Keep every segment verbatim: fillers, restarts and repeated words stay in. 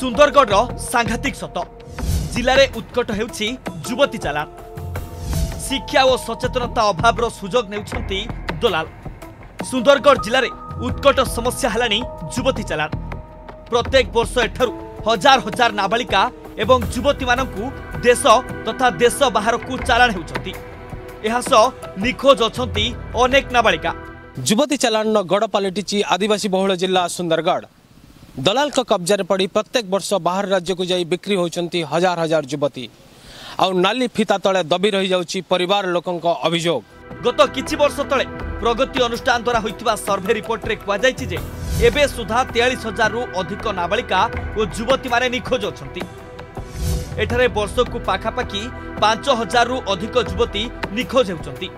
सुंदरगढ़ सांघातिक सत जिले उत्कट हेउछि युवती चालान। शिक्षा और सचेतनता अभाव सुजोग नेउछंती दलाल। सुंदरगढ़ जिले उत्कट समस्या हलानी युवती चालान। प्रत्येक वर्ष एठारु हजार हजार नाबालिका एवं युवती मानकु देश तथा देश बाहर को चालान हेउछंती। एहासो निखोज अछंती अनेक नाबालिका। युवती चालान गड़ पलटिछि आदिवासी बहुल जिला सुंदरगढ़। दलाल का कब्जा पड़ी प्रत्येक वर्ष बाहर राज्य को जाई बिक्री होचंती हजार हजार युवती आउ नाली फिता तले दबी रही जाउची परिवार लोकों का अभियोग। गत किछि वर्ष तले प्रगति अनुष्ठान द्वारा होइतिबा सर्वे रिपोर्ट रे कवा जायछि जे एबे सुधा तैंतालीस हजार रु अधिक नाबालिका और युवती माने निखोज अछंती। एठारे वर्ष को पाखापाखी पांच हजार रु अधिक युवती निखोज होचंती,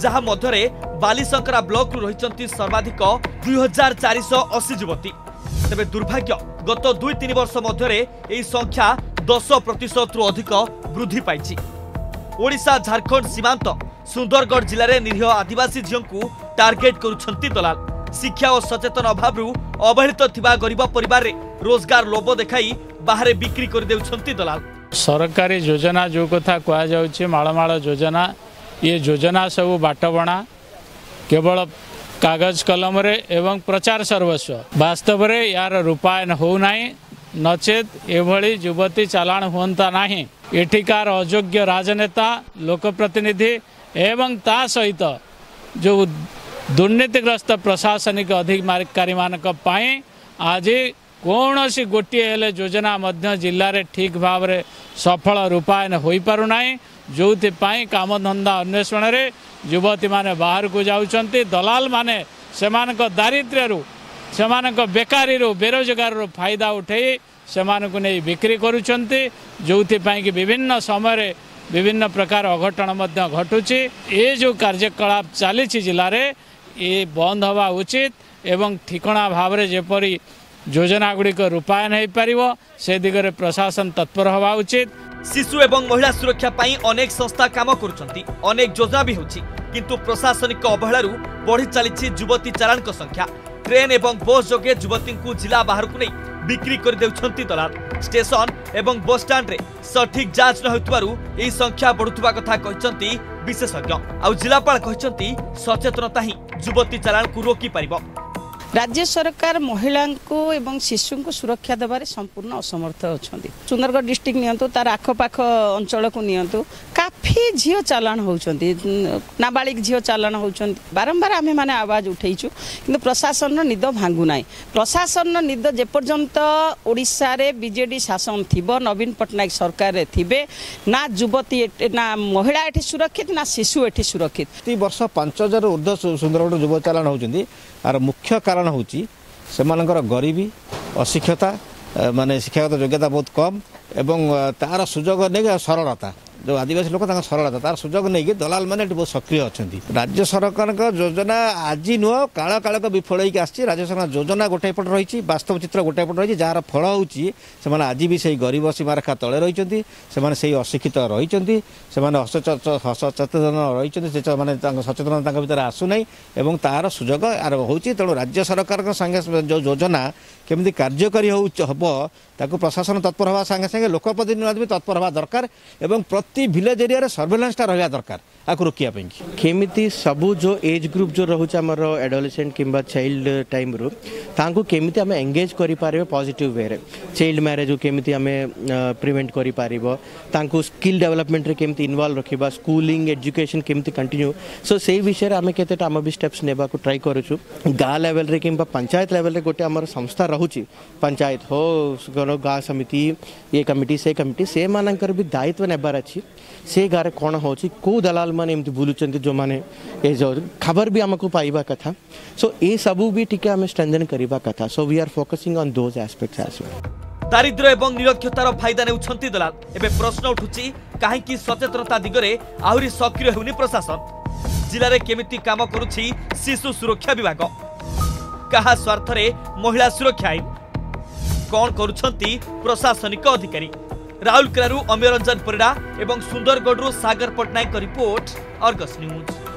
जहाँ मध्यरे बालीशंकरा ब्लॉक रु रहिचंती सर्वाधिक दुई हजार चार सौ अशी युवती। तेबे दुर्भाग्य गत दुई तीन वर्ष मध्यरे एई संख्या दस प्रतिशत रु अधिक वृद्धि पाइछि। ओडिशा झारखंड सीमांत सुंदरगढ़ जिले निरीह आदिवासी झीओंकु टार्गेट करुछंती दलाल। शिक्षा और सचेतन अभाव अवहेलित थिबा गरीब परिवार रे रोजगार लोभ देखाई बाहर बिक्री कर देउछंती दलाल। सरकारी योजना जो कथा कहा जाउछि माळमाळ योजना, ये योजना सब बाटबणा केवल कागज कलम रे एवं प्रचार सर्वस्व, वास्तव में यार रूपायन हो नहीं, नचेत एभली युवती चालान होता नहीं। एठिकार अयोग्य राजनेता लोकप्रतिनिधि एवं ता सहित जो दुर्नीतिग्रस्त प्रशासनिक अधिकारी मानक पाई आज कौन सी गोटे हेले योजना मध्य जिल्ला रे ठीक भाव रे सफल रूपायन हो पारुना, जो कामधंदा अन्वेषण रे युवती माने बाहर को जाउछंती। दलाल माने सेमानक दारिद्र्य रु सेमानक बेकारी रु बेरोजगार रु फायदा उठाई सेमानकु नै बिक्री करूछंती, जोथि पई कि विभिन्न समय रे विभिन्न प्रकार अघटन मध्य घटुची। ए जो कार्यकलाप चलीछि जिल्ला रे ए बंद हवा उचित एवं ठिकणा भाव रे जेपरि योजना गुड़िक रूपायन हो पारिबो से दिगरे प्रशासन तत्पर हवा उचित। शिशु एवं महिला सुरक्षा पाई अनेक संस्था काम करुछंती, अनेक योजना भी होछि, किंतु प्रशासनिक अवहेलारू बढ़ी चलीछि युवती चालान को संख्या। ट्रेन एवं बस जोगे युवती को जिला बाहर को नहीं बिक्री कर देउछंती दलाल। स्टेशन एवं बस स्टैंड रे सठिक जांच न होतबारू एई संख्या बढ़ुतबा कथा कहचंती विशेषज्ञ। आ जिलापाल कहचंती सचेतनता ही युवती चालान को रोकी पारिबो। राज्य सरकार महिला को एवं शिशु को सुरक्षा देवारे संपूर्ण असमर्थ होछंती। सुंदरगढ़ डिस्ट्रिक्ट नियंतु तार आखपाख अंचल को नियंतु काफी झीओ चालान होछंती, नाबालिग झीओ चालान होछंती। बारंबार आमे माने आवाज उठैछु किंतु प्रशासन निद भांगु नाही। प्रशासन निद जेपर्यंत ओडिसा रे बीजेडी शासन थिबो, नवीन पटनायक सरकार रे थिबे, ना युवती ना महिला एठी सुरक्षित ना शिशु एठी सुरक्षित। प्रति वर्ष पांच हजार ऊर्ध्व सुंदरगढ़ युवती चालान होछंती। आर मुख्य कारण होची सेमानकर गरीबी, अशिक्षता, माने शिक्षागत योग्यता बहुत कम एवं तार सुजोग नै सरलता, जो आदिवासी लोक तार सरलता तार सुजोग नै दलाल माने बहुत सक्रिय अछंती। राज्य सरकार का योजना आज नुह काल काल को विफल होई आछि। राज्य सरकार योजना गोटे पट रही, वास्तव चित्र गोटे पट रही, जार फल होची सेमाने आज भी से गरीब सीमारेखा तले रही, से अशिक्षित रही, सचेतन रही, सचेतनता भितर आसुना और तार सुजोग आरंभ होची। तेणु राज्य सरकार संगे जो योजना केमती कार्यकारी हम ताकू प्रशासन तत्पर हवा संगे संगे लोकप्रतिनिधि भी तत्पर हवा दरकार एवं प्रति भिलेज एरिया रे सर्वेलेंसटा रहा दरकार। आपको रोकिया केमी सबू जो एज ग्रुप जो रोच आम एडोलेसेंट किंबा चाइल्ड टाइम रु तांको केमिति आम एंगेज करि पारिबो पॉजिटिव वे रे। चाइल्ड मैरेज केमिति आम प्रिवेंट करि पारिबो, तांको स्किल डेवलपमेंट रे केमिति इन्वॉल्व रखिबा, स्कूलिंग एजुकेशन केमिति कंटिन्यू, सो से विषय रे आम केतेटा आम भी स्टेप्स नेबा को ट्राई करूछु। गाँ लेवल रे किंबा पंचायत लेवल रे गोटे आम संस्था रहुची, पंचायत हो गाँ समिति ये कमिटी से कमिटी से मानकर भी दायित्व नेबार अछि। से गारे कोन होची को दलाल माने एमती बुलुचंती जो माने ए जो खबर भी हमको पाइबा कथा, सो ए सबु भी टिके हम स्ट्रेंथन करिबा कथा। So we are focusing on those aspects as well. दारिद्र्य एवं निरक्षरतार फायदा नेउछंती दलाल। एबे प्रश्न उठुची काहे कि सचेतनता दिगरे आहुरी सक्रिय हेउनी प्रशासन। जिल्ला रे केमिति काम करूची शिशु सुरक्षा विभाग, कहा स्वार्थ रे महिला सुरक्षा आइन, कोन करूछंती प्रशासनिक अधिकारी। राहुल करारू, अम्य रंजन परिड़ा एवं Sundargarh Sagar Patnaik report, Argus news.